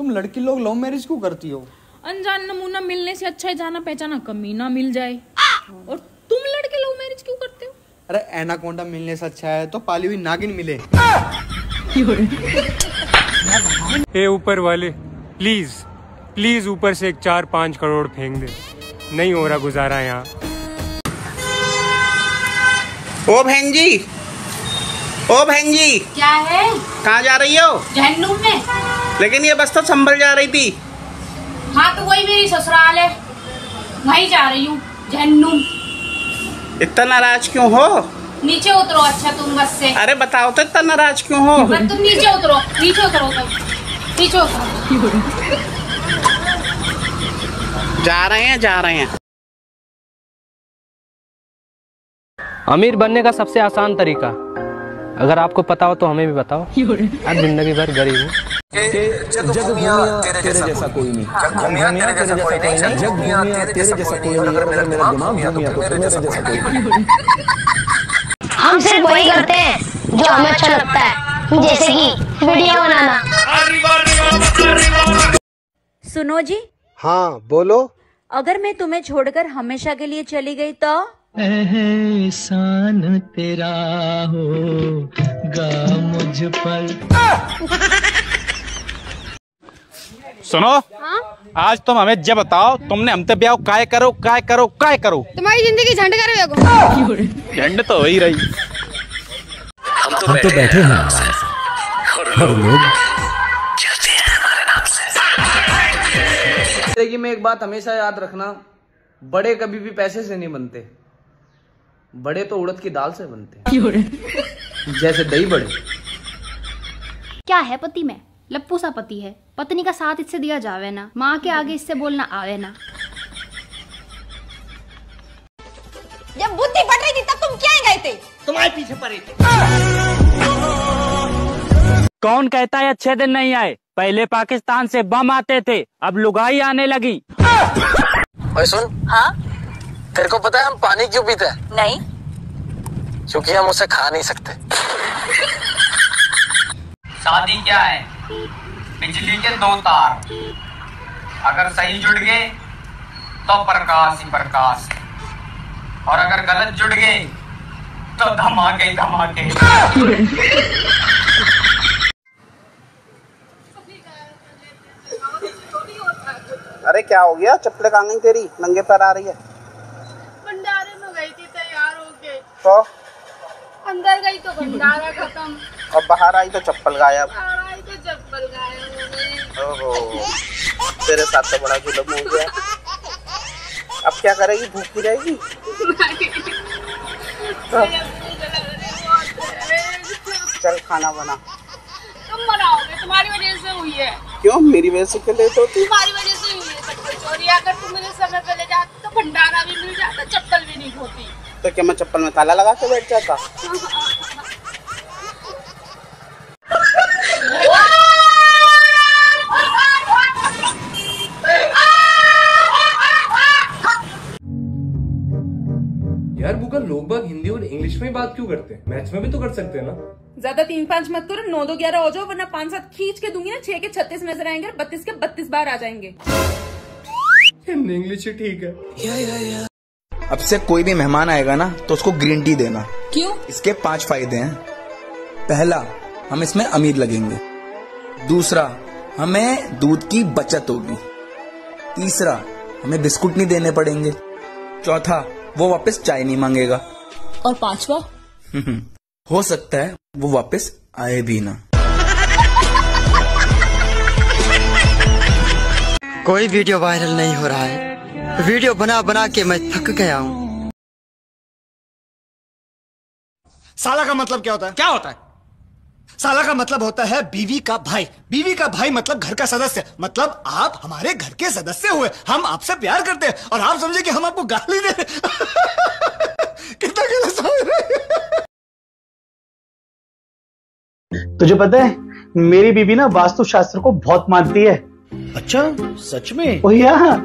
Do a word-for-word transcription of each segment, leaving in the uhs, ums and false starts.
तुम लड़की लोग लव मैरिज क्यों करती हो? अनजान नमूना मिलने से अच्छा है जाना पहचाना कमीना मिल जाए। और तुम लड़के लव मैरिज क्यों करते हो? अरे एनाकोंडा मिलने से अच्छा है तो पाली हुई नागिन मिले। ए ऊपर वाले प्लीज प्लीज ऊपर से एक चार पाँच करोड़ फेंक दे, नहीं हो रहा गुजारा यहाँ। ओ बहन जी, ओ बहन जी, क्या है? कहाँ जा रही हो? जहन्नुम में। लेकिन ये बस तो संभल जा रही थी। हाँ तो वही मेरी ससुराल है, वहीं जा रही हूँ जहन्नुम। इतना नाराज क्यों हो? नीचे उतरो। अच्छा तुम बस से। अरे बताओ तो इतना नाराज क्यों हो? तुम नीचे उतरो, नीचे उतरो, नीचे उतरो। जा रहे हैं, जा रहे हैं। अमीर बनने का सबसे आसान तरीका अगर आपको पता हो तो हमें भी बताओ। आज जिंदगी भर गरीब हूँ। जग घूमिया तेरे जैसा कोई नहीं, जग घूमिया तेरे जैसा कोई नहीं, जग घूमिया तेरे जैसा कोई नहीं, अगर मेरा मेरा दिमाग घूमिया तो तेरे जैसा कोई नहीं। हम सिर्फ वही करते हैं जो हमें अच्छा लगता है, जैसे कि वीडियो बनाना। सुनो जी। हाँ बोलो। अगर मैं तुम्हें छोड़कर हमेशा के लिए चली गई तो? एहसान तेरा होगा मुझ पर। सुनो। हाँ? आज तुम हमें जब बताओ तुमने हमसे ब्याह काय करो काय करो काय करो। तुम्हारी जिंदगी झंड कर झंड तो वही रही। हम तो, हम बैठे, तो बैठे हैं और लोग चलते हैं हमारे नाम से। जिंदगी में एक बात हमेशा याद रखना, बड़े कभी भी पैसे से नहीं बनते, बड़े तो उड़द की दाल से बनते, जैसे दही बड़े। क्या है पति में लप्पू सा पति है, पत्नी का साथ इससे दिया जावे ना, माँ के आगे इससे बोलना आवे ना। जब बुद्धि बढ़ रही थी तब तुम क्या गए थे? तुम्हारे पीछे पड़े थे। कौन कहता है अच्छे दिन नहीं आए? पहले पाकिस्तान से बम आते थे, अब लुगाई आने लगी। ओए सुन। हाँ? तेरे को पता है हम पानी क्यों पीते हैं? नहीं। क्योंकि हम उसे खा नहीं सकते। शादी क्या है? बिजली के दो तार, अगर सही जुड़ गए तो प्रकाश ही प्रकाश, और अगर गलत जुड़ गए तो धमाके ही धमाके। अरे क्या हो गया? चप्पलें कहाँ गई तेरी? नंगे पैर आ रही है। भंडारे में गई थी, तैयार हो गई तो अंदर गई तो भंडारा खत्म, और बाहर आई तो चप्पल गायब। ओहो, तेरे साथ तो बड़ा जुल्म हो गया। अब क्या करेगी? भूखी रहेगी? चल खाना बना। तुम बनाओगे, तुम्हारी वजह से हुई है। क्यों मेरी वजह से? क्यों लेट होती? तुम्हारी वजह से हुई है। और अगर तुम मेरे समय पे ले जाते तो भंडारा भी मिल जाता, चप्पल भी नहीं होती। तो क्या मैं चप्पल में ताला लगा के बैठ जाता? यार गूगल, लोग बाग हिंदी और इंग्लिश में ही बात क्यों करते हैं? मैथ्स में भी तो कर सकते हैं ना। ज्यादा तीन पाँच मत करो, नौ दो ग्यारह हो जाओ, वरना पाँच सात खींच के दूंगी ना, छह के छत्तीस नजर आएंगे, बत्तीस के बत्तीस बार आ जाएंगे। हिंदी इंग्लिश ही ठीक है। या, या, या। अब से कोई भी मेहमान आएगा ना तो उसको ग्रीन टी देना। क्यों? इसके पाँच फायदे हैं। पहला, हम इसमें अमीर लगेंगे। दूसरा, हमें दूध की बचत होगी। तीसरा, हमें बिस्कुट नहीं देने पड़ेंगे। चौथा, वो वापस चाय नहीं मांगेगा। और पांचवा, हो सकता है वो वापस आए भी ना। कोई वीडियो वायरल नहीं हो रहा है, वीडियो बना बना के मैं थक गया हूँ। साला का मतलब क्या होता है? क्या होता है? साला का मतलब होता है बीवी का भाई। बीवी का भाई मतलब घर का सदस्य, मतलब आप हमारे घर के सदस्य हुए। हम आपसे प्यार करते हैं और आप समझे कि हम आपको गाली दे। कितना गलत समझ रहे। तुझे पता है मेरी बीवी ना वास्तुशास्त्र को बहुत मानती है। अच्छा, सच में? ओ यार,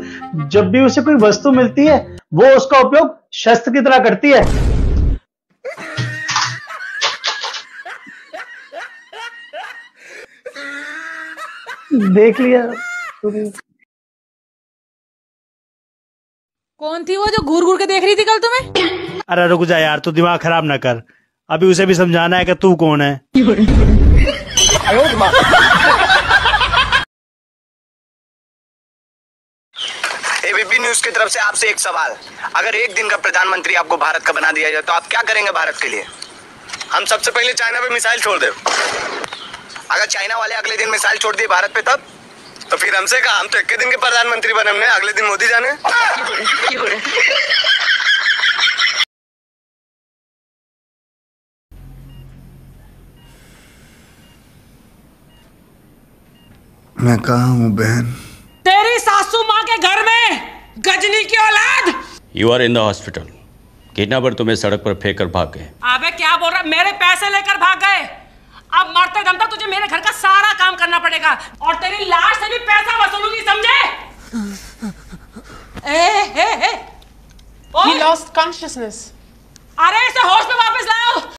जब भी उसे कोई वस्तु मिलती है वो उसका उपयोग शस्त्र की तरह करती है। देख लिया। कौन थी वो जो घूर घूर के देख रही थी कल तुम्हें? अरे रुक जा यार, तू दिमाग खराब ना कर, अभी उसे भी समझाना है कि तू कौन है। एबीपी न्यूज की तरफ से आपसे एक सवाल, अगर एक दिन का प्रधानमंत्री आपको भारत का बना दिया जाए तो आप क्या करेंगे भारत के लिए? हम सबसे पहले चाइना पे मिसाइल छोड़ दे। अगर चाइना वाले अगले दिन मिसाइल छोड़ दिए भारत पे, तब तो फिर हमसे कहा, हम तो एक दिन के प्रधानमंत्री बने, हमने अगले दिन मोदी जाने। मैं कहाँ हूँ बहन? तेरी सासू माँ के घर में, गजनी की औलाद। You are in the hospital. Kidnapper तुम्हें सड़क पर फेंक कर भाग गए। अबे क्या बोल रहा, मेरे पैसे लेकर भाग गए। अब मरते दम तक तुझे मेरे घर का सारा काम करना पड़ेगा और तेरी लाश से भी पैसा वसूलूंगी, समझे? ए, ए, ए, He lost consciousness. अरे इसे होश में वापस लाओ।